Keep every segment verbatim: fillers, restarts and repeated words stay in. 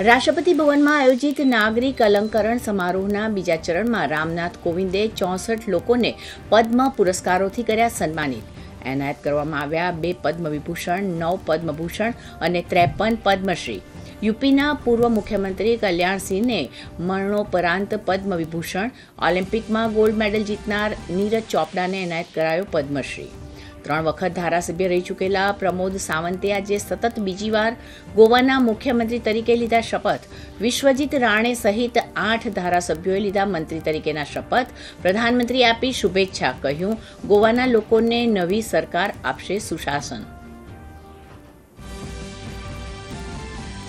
राष्ट्रपति भवन में आयोजित नागरिक अलंकरण समारोहना बीजा चरण में रामनाथ कोविंदे चौसठ लोग ने पद्म पुरस्कारों थी कर्या सन्मानित। एनायत करवामां आव्या बे पद्म विभूषण, नौ पद्मभूषण और त्रेपन पद्मश्री। यूपीना पूर्व मुख्यमंत्री कल्याण सिंह ने मरणोपरांत पद्म विभूषण, ओलम्पिक में गोल्ड मेडल जीतनार नीरज चोपड़ा ने एनायत करायो पद्मश्री। त्रण वखत धारासभ्य रही चूकेला प्रमोद सावंते आज सतत बीजी वार गोवाना मुख्यमंत्री तरीके लीधा शपथ। विश्वजीत राणे सहित आठ धारासभ्योए लीधा मंत्री तरीकेना शपथ। प्रधानमंत्री आपी शुभेच्छा, कहूं गोवाना लोकोने नवी सरकार आपशे सुशासन।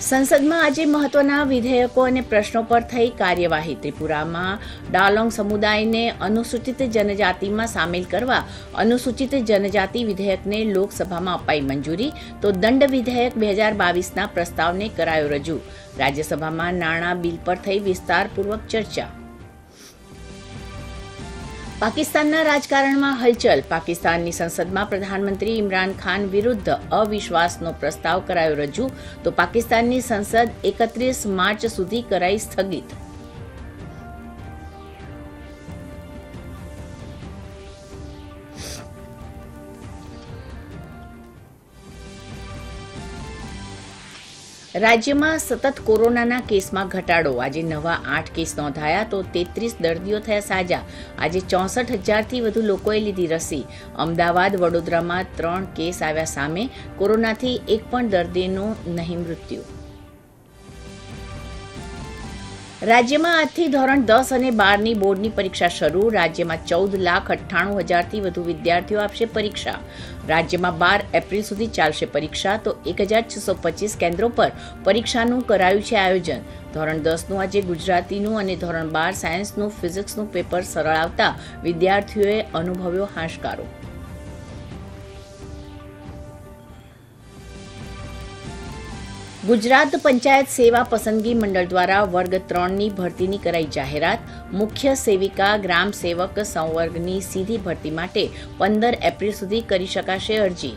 संसद में आज महत्वना विधेयकों और प्रश्नों पर थई कार्यवाही। त्रिपुरा में डालोंग समुदाय ने अनुसूचित जनजाति में शामिल करवा अनुसूचित जनजाति विधेयक ने लोकसभा में अपाई मंजूरी, तो दंड विधेयक बे हज़ार बावीस ना प्रस्ताव ने करायो रजू। राज्यसभा में नाणां बिल पर थई विस्तारपूर्वक चर्चा। पाकिस्तानना राजकारणमां हलचल। पाकिस्ताननी संसदमां प्रधानमंत्री इमरान खान विरुद्ध अविश्वासनो प्रस्ताव करायो रजू, तो पाकिस्ताननी संसद एकत्रीस मार्च सुधी कराई स्थगित। राज्य में सतत कोरोना केस में घटाडो। आज नवा आठ केस नोंधाया तो तेत्रीस दर्दीओ थया साजा। आज चौसठ हजार थी वधु लोकोए लीधी रसी। अमदावाद वडोदरा में त्रण केस आव्या सामे। कोरोना थी एक पण दर्दीनु नहीं मृत्यु। राज्य में आज थी धोरण दस और बार नी बोर्ड नी परीक्षा शुरू। राज्य में चौदह लाख अठाणु हज़ार थी वधु विद्यार्थीओ आपशे परीक्षा। राज्य में बार एप्रिल सुधी चालशे परीक्षा, तो एक हज़ार छसो पच्चीस केन्द्रों पर परीक्षानु करायु छे आयोजन। धोरण दस नु आज गुजरातीनु अने धोरण बार सायन्सनु फिजिक्सनु पेपर सरळ आवता विद्यार्थीओए अनुभव्यो हाशकारो। गुजरात पंचायत सेवा पसंदगी मंडल द्वारा वर्ग त्रण नी भर्ती नी कराई जाहेरात। मुख्य सेविका ग्राम सेवक संवर्ग नी सीधी भर्ती माटे पंदर एप्रिल सुधी करी शकाशे अरजी।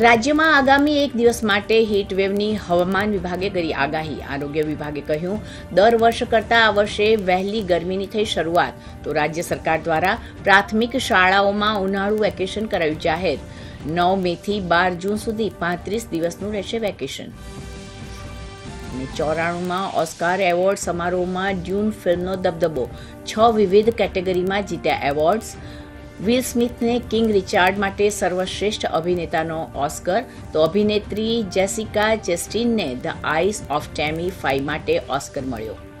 राज्य में आगामी एक दिवस माटे हीटवेवनी हवामान विभागे करी आगाही। आरोग्य विभागे कहूं दर वर्ष करता आ वर्षे वहेली गर्मी नी थई शुरुआत, तो राज्य सरकार द्वारा प्राथमिक शालाओं में उनाळु वेकेशन करायु जाहेर। नौ मे थी बार जून सुधी पैंतीस दिवसनु रहेशे वेकेशन। चौराणु में ऑस्कार एवॉर्ड समारोह में जून फिल्मनो दबदबो। छ विविध केटेगरी में जीत्या एवॉर्ड्स। विल स्मिथ ने किंग रिचार्ड माटे सर्वश्रेष्ठ अभिनेतानो ऑस्कर, तो अभिनेत्री जेसिका चेस्टेन ने the Eyes of Tammy Faye माटे ऑस्कर मळ्यो।